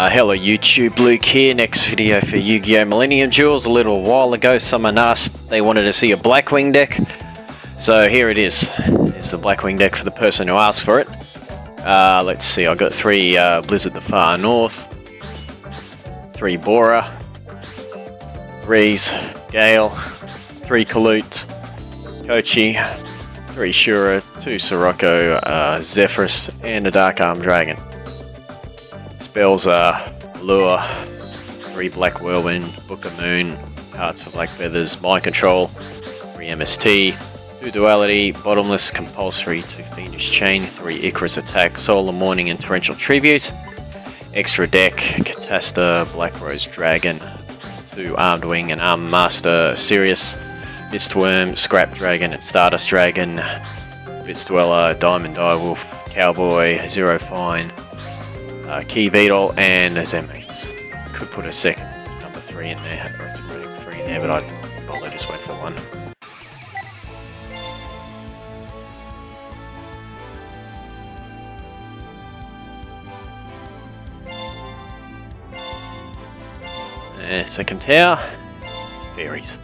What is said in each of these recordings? Hello YouTube, Luke here. Next video for Yu-Gi-Oh! Millennium Duels. A little while ago someone asked, they wanted to see a Blackwing deck. So here it is. It's the Blackwing deck for the person who asked for it. Let's see, I've got three Blizzard the Far North, three Bora, Breeze, Gale, three Kalut, Kochi, three Shura, two Sirocco, Zephyros, and a Dark Armed Dragon. Spells are Allure, 3 Black Whirlwind, Book of Moon, Cards for Black Feathers, Mind Control, 3 MST, 2 Duality, Bottomless, Compulsory, 2 Fiendish Chain, 3 Icarus Attack, Solemn Warning and Torrential Tribute, Extra Deck, Catastor, Black Rose Dragon, 2 Armed Wing and Armor Master, Sirius, Mist Wurm, Scrap Dragon and Stardust Dragon, Abyss Dweller, Diamond Direwolf, Cowboy, Zero Fine, Key Beetle and Zemex. Could put a second number 3 in there, or three in there, but I'd probably just wait for one. Second tower, fairies.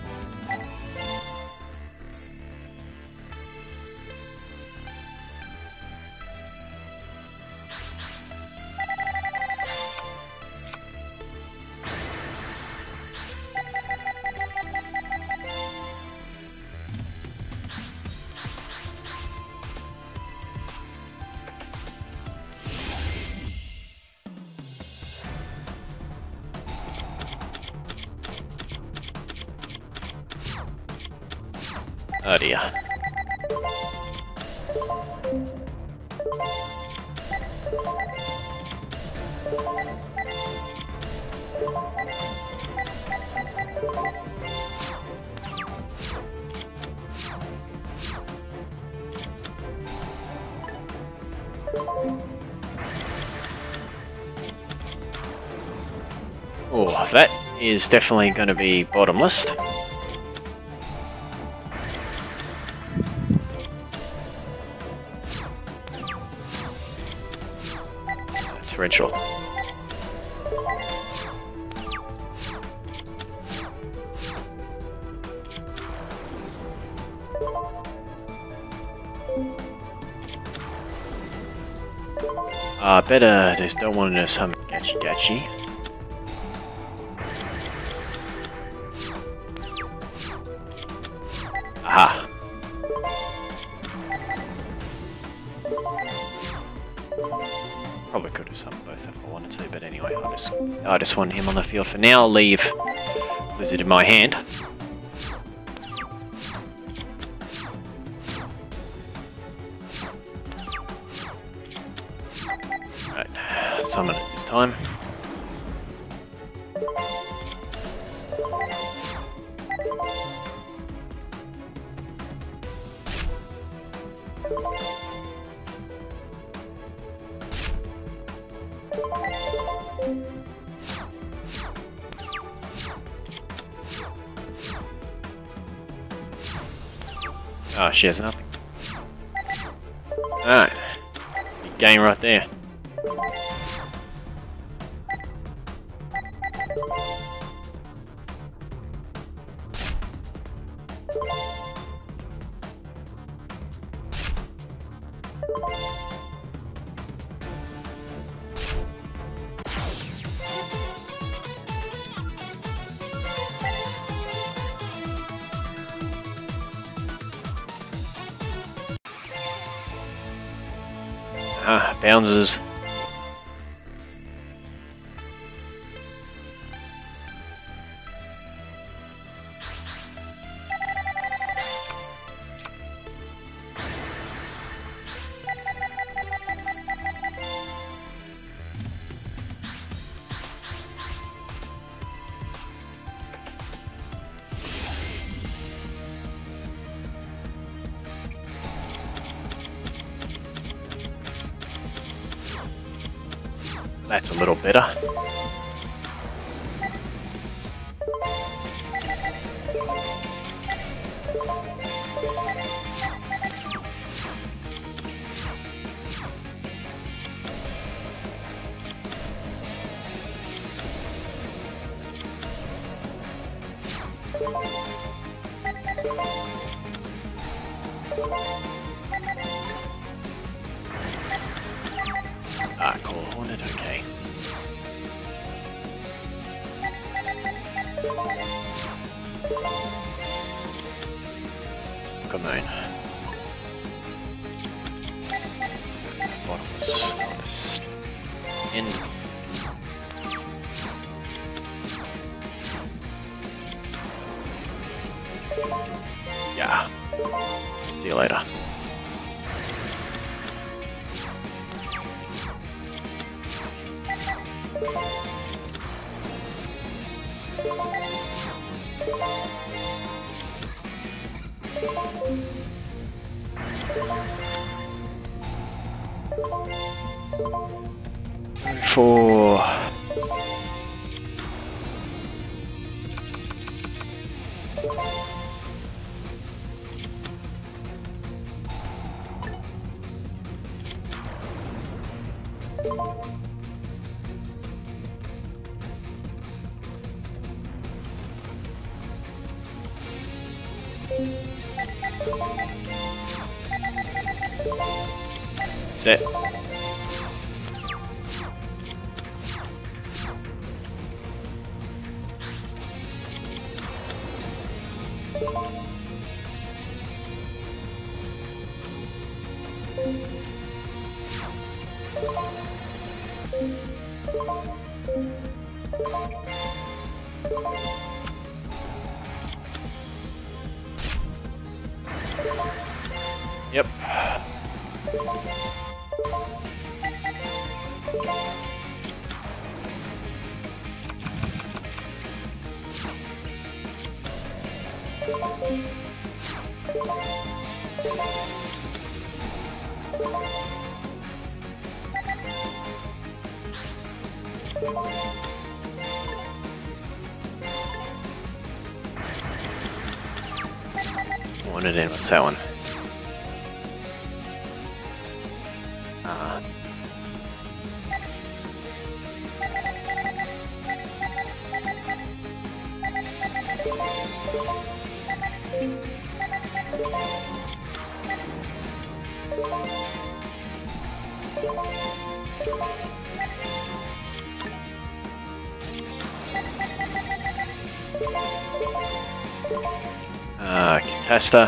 Oh dear. Oh, that is definitely going to be bottomless. Torrential. I better just don't want to summon Gachi. Aha. Probably could have summoned both if I wanted to, but anyway, I just want him on the field for now. I'll leave Blizzard in my hand. Alright, summon it this time. Oh, she has nothing. Alright. Big game right there. Bounces. That's a little better. Ah, cool, haunted, okay. Book of Moon. Bottomless. In. Yeah. See you later. For set. Yep. Wanted in with that one. Catastor.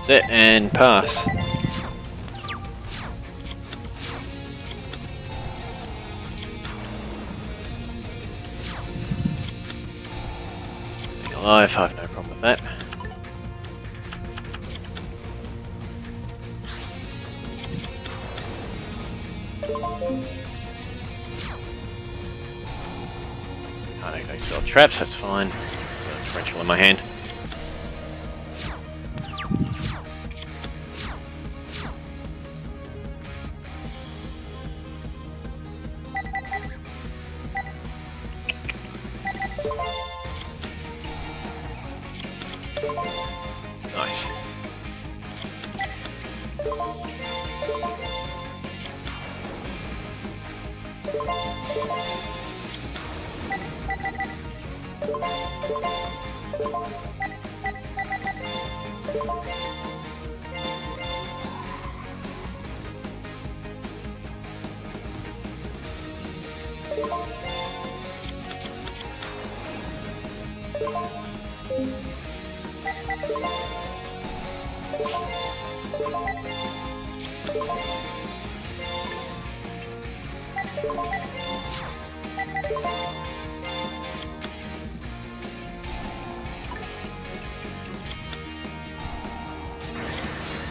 Sit and pass. Alive, I have no problem with that. Can't actually spell traps, that's fine. Got a torrential in my hand. Nice.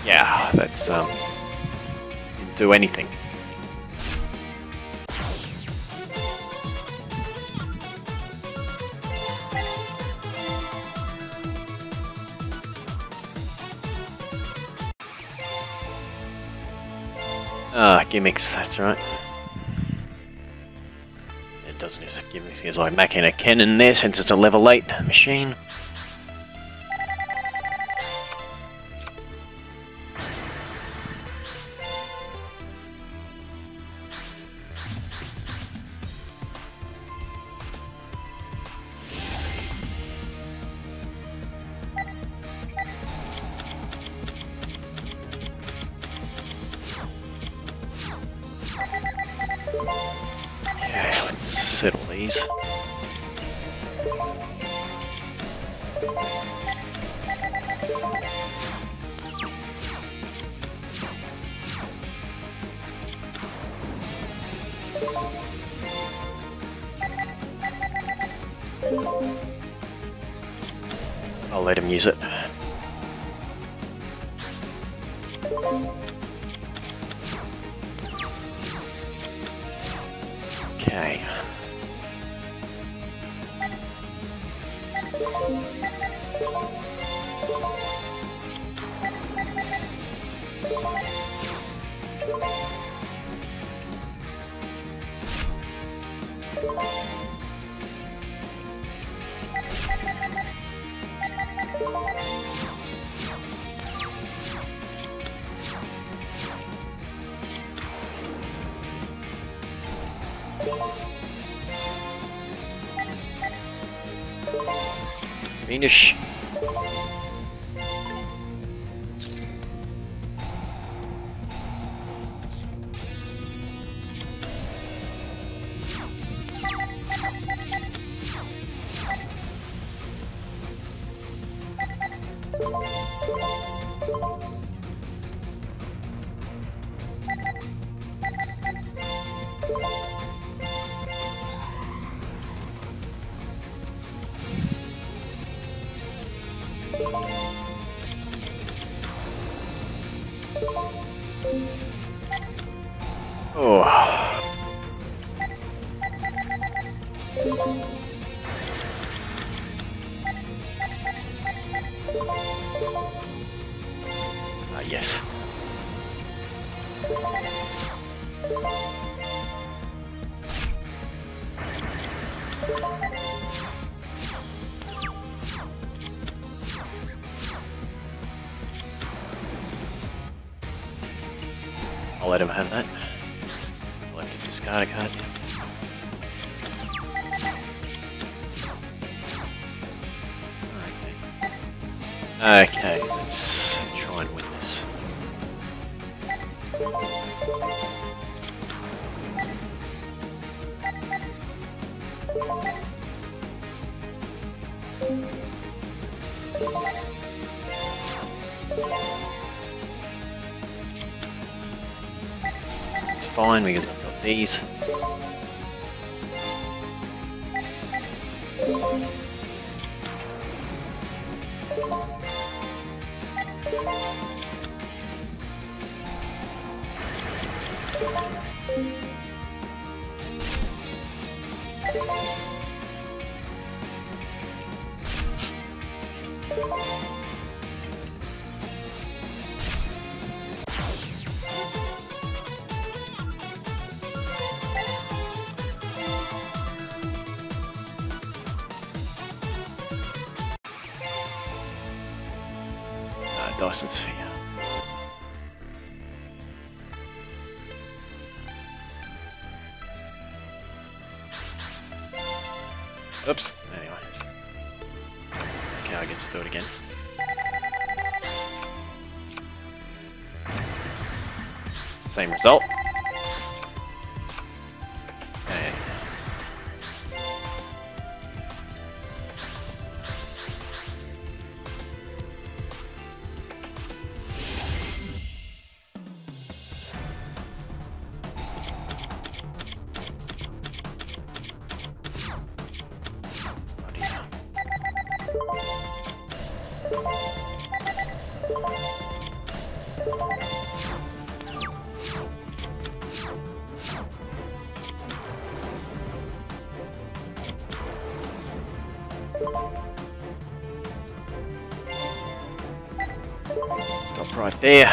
Yeah, that's didn't do anything. Gimmicks, that's right. It doesn't use gimmicks, it's like macking a cannon there since it's a level 8 machine. I'll let him use it. Okay. Fiendish. I'll let him have that. I'll have to discard a card. Okay, let's try and win this. It's fine because I've got these. Dyson Sphere. Oops, anyway. Okay, I get to do it again. Same result. Stop right there.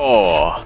Oh.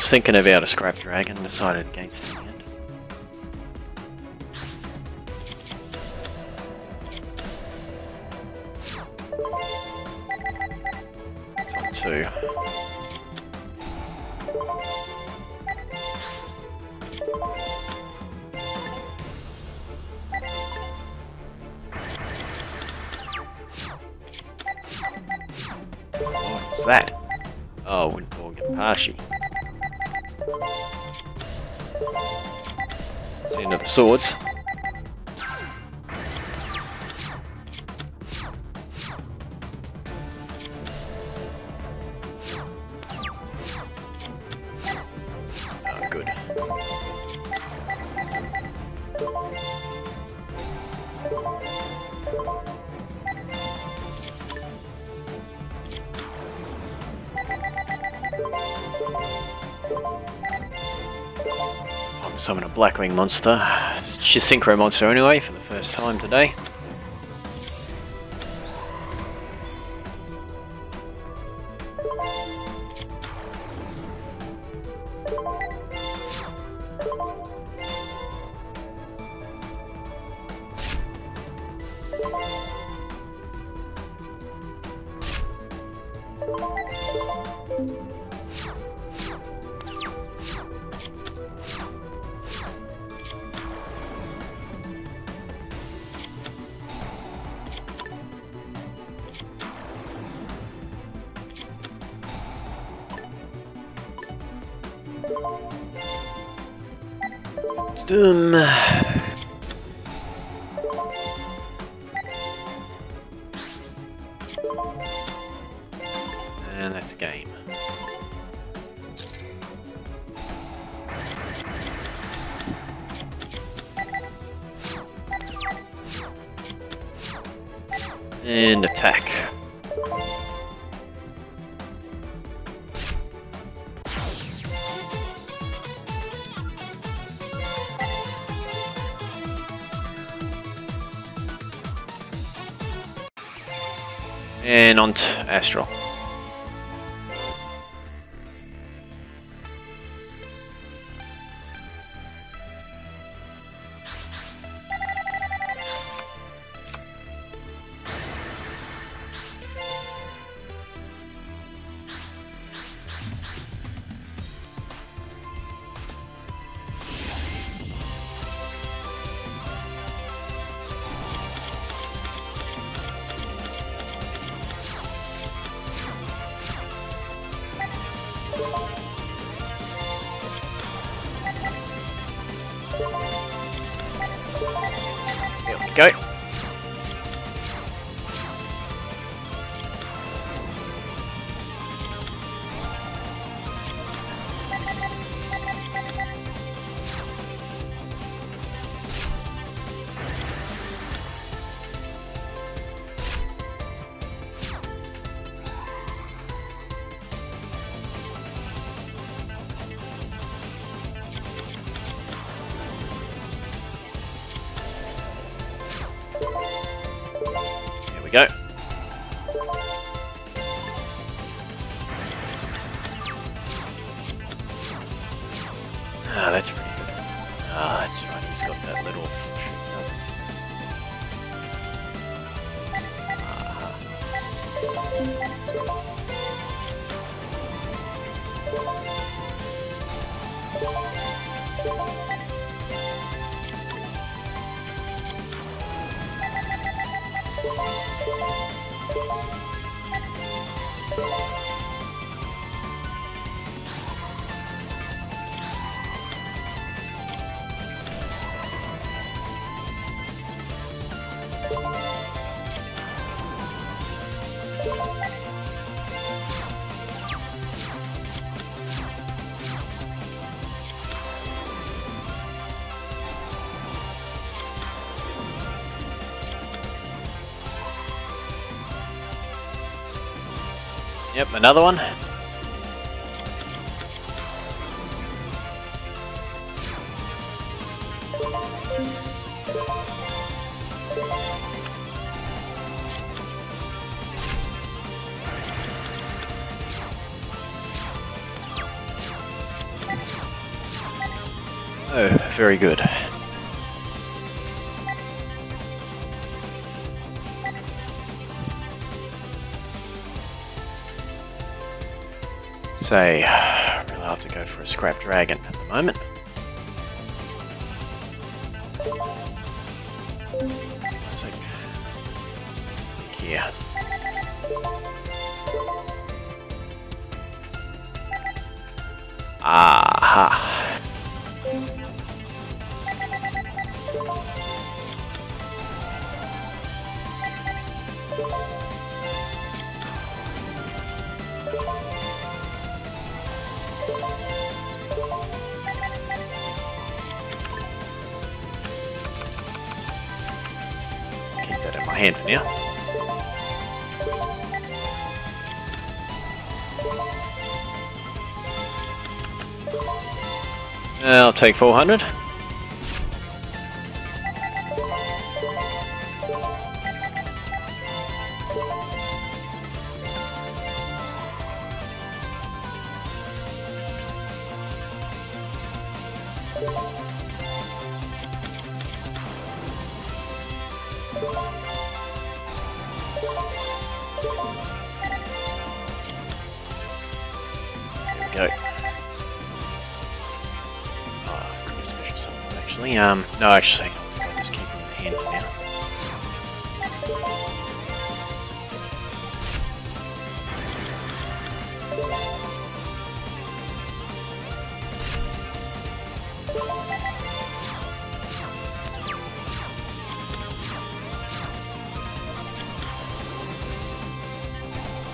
Thinking about a Scrap Dragon, decided against the end. It's on 2. Oh, what's that? Oh, Wind Ball Gampashi. It's the end of the swords. Oh, good. I'm summoning a Blackwing monster. It's a synchro monster anyway, for the first time today. And that's game. And attack. And on to Astral. Go. Yep, another one. Oh, very good. Say, really have to go for a Scrap Dragon at the moment. So, yeah. Aha. Hand for now. I'll take 400. No, actually, I'll just keep them in the hand for now.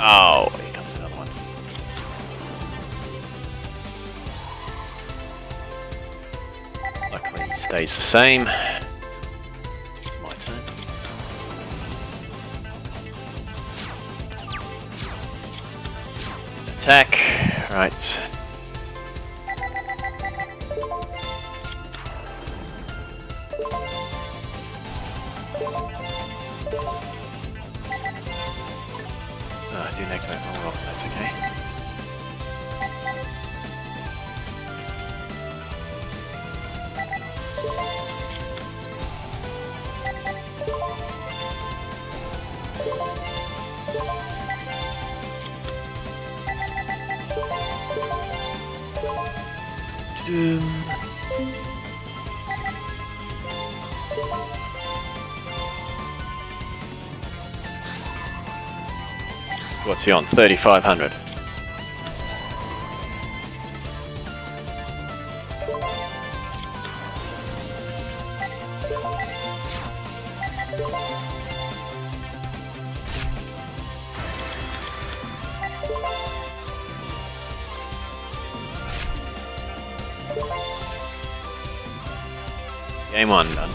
Oh, here comes another one. Stays the same. It's my turn. Attack. Right. Oh, I didn't activate my roll. That's okay. What's he on? 3,500. Game on, done.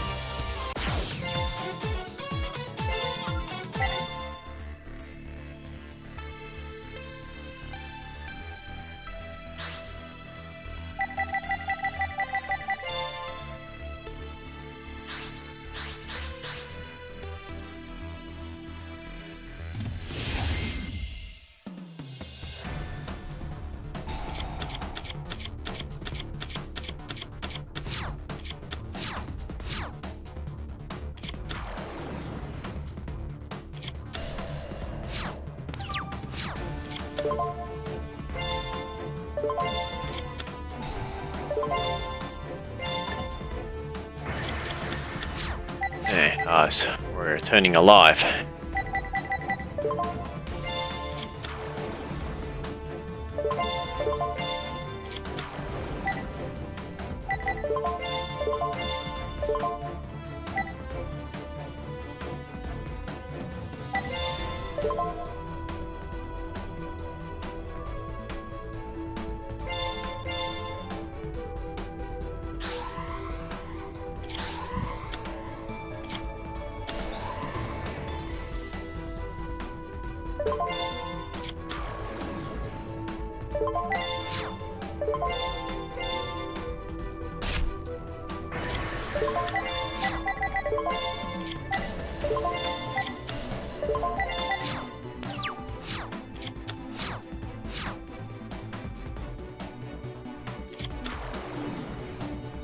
There, nice. We're returning alive.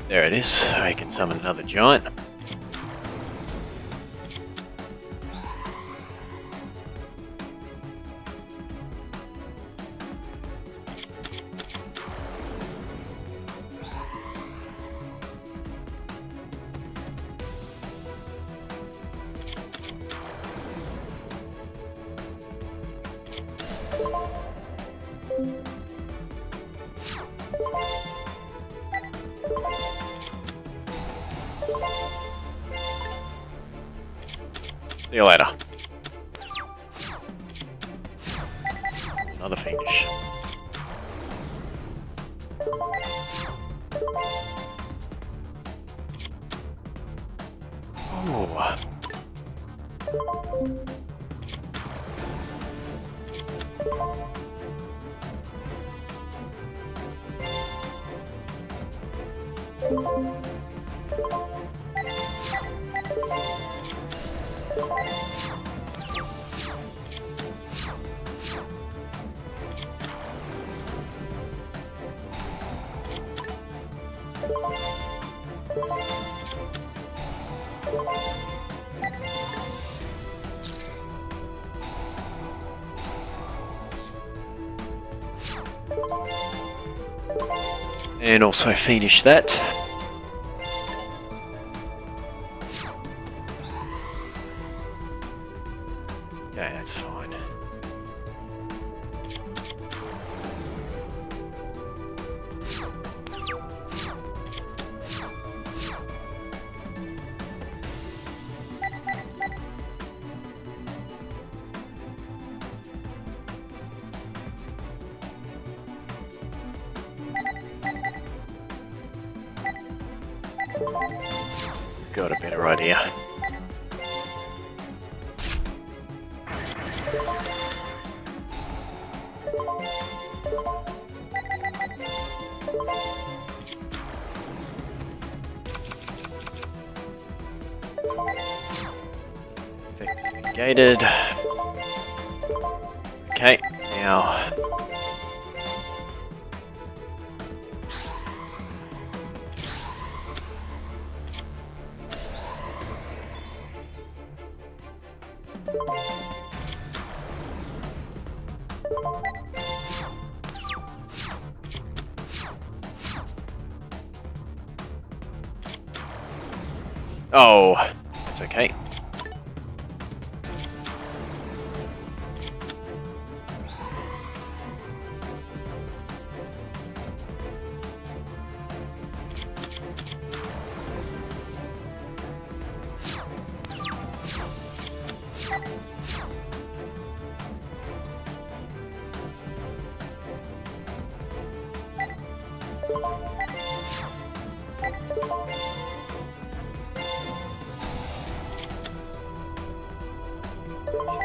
There it is. I can summon another giant. See you later. Another Fiendish. Oh. And also finish that. Okay, that's fine. Got a better idea. Effect is negated. Okay, now. Oh, that's okay.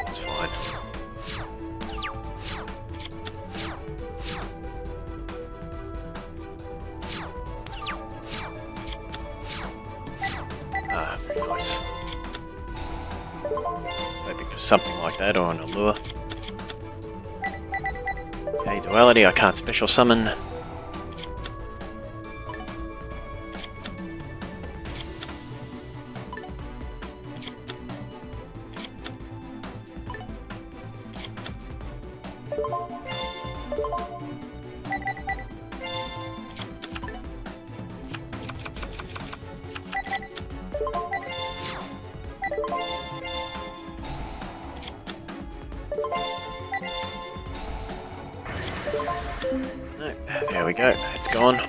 It's fine. Ah, very nice. Hoping for something like that or an allure. Okay, duality, I can't special summon. No, there we go, it's gone.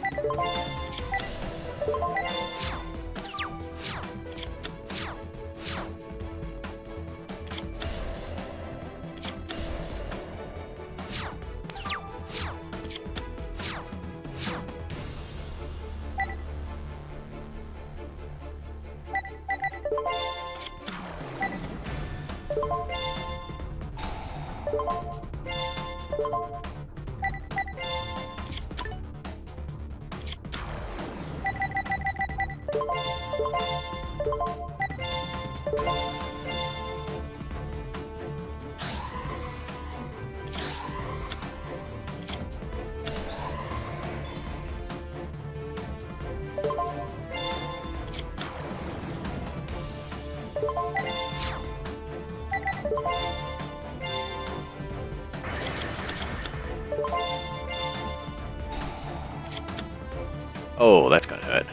Oh, that's gonna hurt.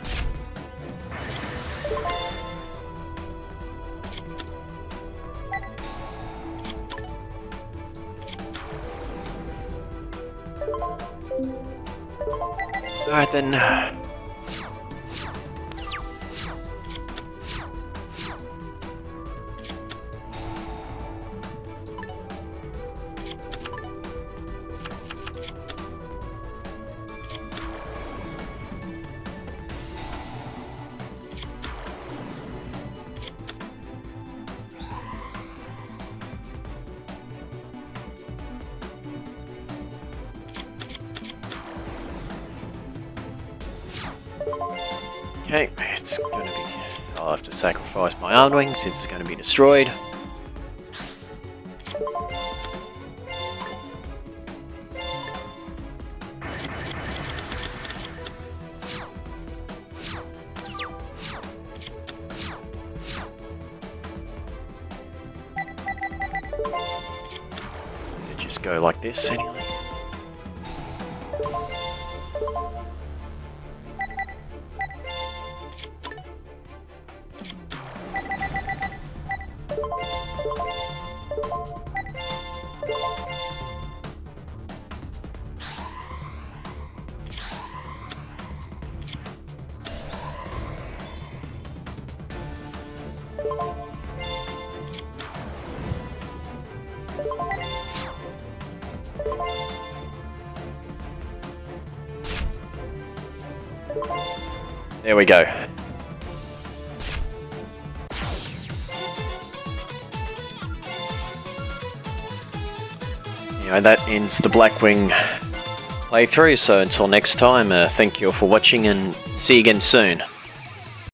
Alright then. Okay, it's gonna be. I'll have to sacrifice my Armed Wing since it's gonna be destroyed. It'll just go like this anyway. There we go. Anyway, that ends the Blackwing playthrough, so until next time, thank you all for watching and see you again soon.